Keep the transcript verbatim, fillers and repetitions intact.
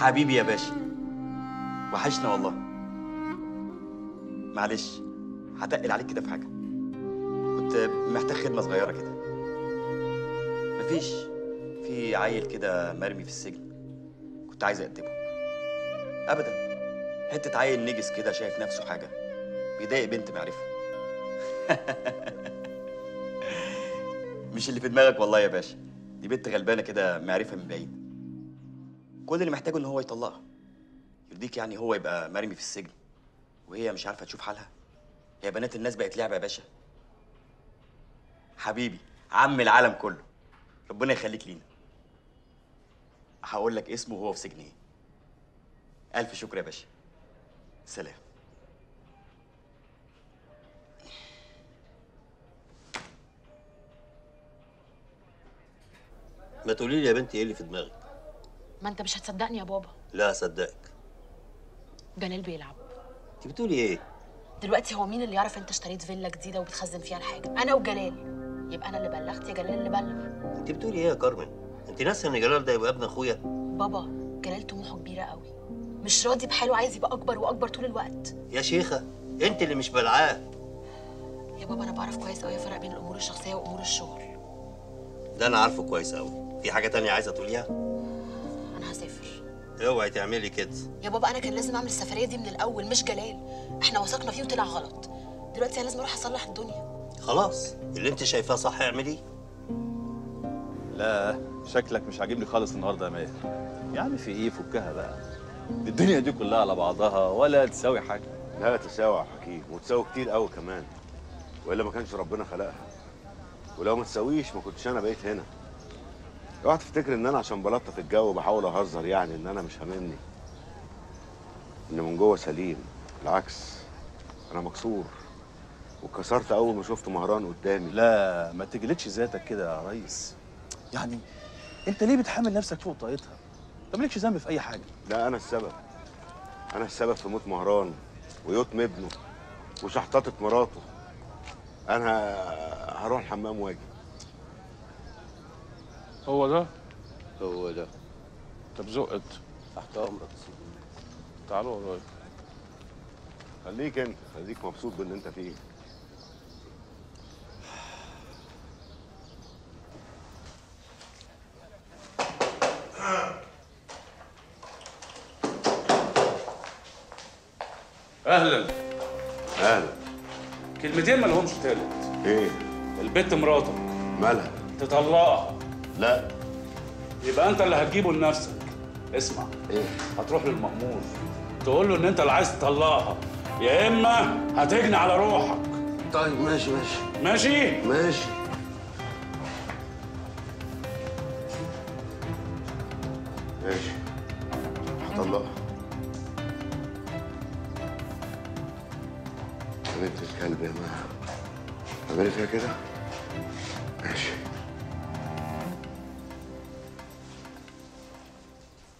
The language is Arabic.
حبيبي يا باشا، وحشنا والله. معلش هتقل عليك كده في حاجه، كنت محتاج خدمه صغيره كده. مفيش، في عيل كده مرمي في السجن كنت عايز اقدمه. ابدا، حته عيل نجس كده شايف نفسه حاجه، بيضايق بنت معرفه. مش اللي في دماغك والله يا باشا، دي بنت غلبانه كده معرفه من بعيد. كل اللي محتاجه ان هو يطلقها. يرضيك يعني هو يبقى مرمي في السجن وهي مش عارفه تشوف حالها؟ هي بنات الناس بقت لعبه يا باشا. حبيبي عم العالم كله، ربنا يخليك لينا. هقول لك اسمه وهو في سجن ايه. الف شكر يا باشا، سلام. ما تقولي لي يا بنتي ايه اللي في دماغك؟ ما انت مش هتصدقني يا بابا. لا هصدقك. جلال بيلعب. انت بتقولي ايه؟ دلوقتي هو مين اللي يعرف انت اشتريت فيلا جديده وبتخزن فيها الحاجه؟ انا وجلال. يبقى انا اللي بلغت يا جلال اللي بلغ. انت بتقولي ايه يا كارمن؟ انت ناسيه ان جلال ده يبقى ابن اخويا؟ بابا جلال طموحه كبيره قوي، مش راضي بحاله، عايز يبقى اكبر واكبر طول الوقت. يا شيخه انت اللي مش بلعاه. يا بابا انا بعرف كويس قوي افرق بين الامور الشخصيه وامور الشغل. ده انا عارفه كويس قوي. في حاجه تانية عايزه تقوليها؟ انا هسافر. اوعي تعملي كده يا بابا، انا كان لازم اعمل السفريه دي من الاول مش جلال. احنا وثقنا فيه وطلع غلط، دلوقتي انا لازم اروح اصلح الدنيا. خلاص اللي انت شايفاه صح اعمليه. لا شكلك مش عاجبني خالص النهارده يا ماهر. يا عم في ايه، فكها بقى. الدنيا دي كلها على بعضها ولا تساوي حاجه. لا تساوي يا حكيم، وتساوي كتير قوي كمان، والا ما كانش ربنا خلقها. ولو ما تساويش ما كنتش انا بقيت هنا. اوعى تفتكر ان انا عشان بلطف الجو بحاول اهزر، يعني ان انا مش هاممني، ان من جوه سليم. بالعكس انا مكسور، واتكسرت اول ما شفت مهران قدامي. لا ما تجلدش ذاتك كده يا ريس، يعني انت ليه بتحمل نفسك فوق طاقتها؟ انت مالكش ذنب في اي حاجه. لا انا السبب، انا السبب في موت مهران ويتم ابنه وشحططه مراته. انا هروح الحمام واجي. هو ده هو ده. طب زقت تحت امرك. تعالوا ورايا. خليك انت، خليك مبسوط باللي انت فيه. اهلا اهلا. كلمتين ما لهمش تالت. ايه؟ البت مراتك مالها؟ تطلقها. لا يبقى انت اللي هتجيبه لنفسك. اسمع، ايه؟ هتروح للمأمور تقول له ان انت اللي عايز تطلقها، يا اما هتجني على روحك. طيب ماشي ماشي ماشي ماشي. ماشي هطلقها. يا بنت الكلب يا ماهر، عملت فيها كده؟